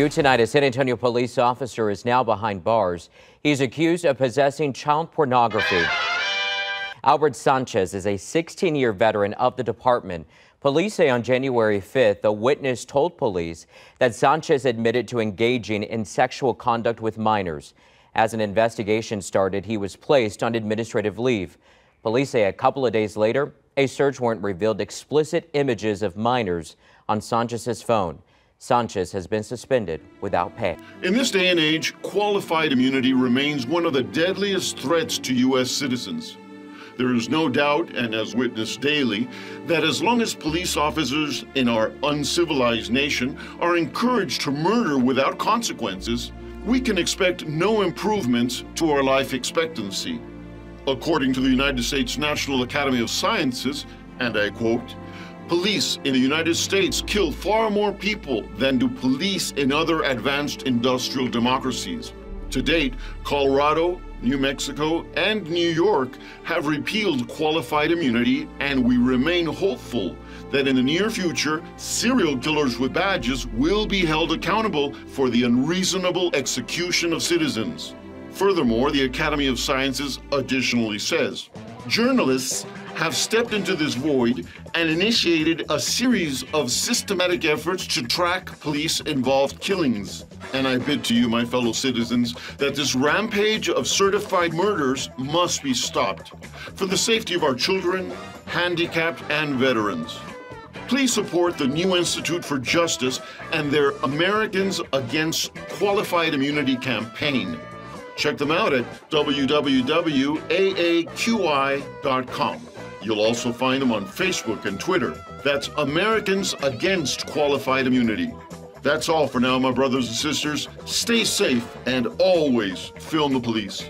New tonight, a San Antonio police officer is now behind bars. He's accused of possessing child pornography. Albert Sanchez is a 16-year veteran of the department. Police say on January 5th, a witness told police that Sanchez admitted to engaging in sexual conduct with minors. As an investigation started, he was placed on administrative leave. Police say a couple of days later, a search warrant revealed explicit images of minors on Sanchez's phone. Sanchez has been suspended without pay. In this day and age, qualified immunity remains one of the deadliest threats to U.S. citizens. There is no doubt, and as witnessed daily, that as long as police officers in our uncivilized nation are encouraged to murder without consequences, we can expect no improvements to our life expectancy. According to the United States National Academy of Sciences, and I quote, "Police in the United States kill far more people than do police in other advanced industrial democracies. To date, Colorado, New Mexico, and New York have repealed qualified immunity, and we remain hopeful that in the near future, serial killers with badges will be held accountable for the unreasonable execution of citizens." Furthermore, the Academy of Sciences additionally says, "Journalists have stepped into this void and initiated a series of systematic efforts to track police-involved killings. And I bid to you, my fellow citizens, that this rampage of certified murders must be stopped for the safety of our children, handicapped, and veterans." Please support the new Institute for Justice and their Americans Against Qualified Immunity campaign. Check them out at www.aaqi.com. You'll also find them on Facebook and Twitter. That's Americans Against Qualified Immunity. That's all for now, my brothers and sisters. Stay safe and always film the police.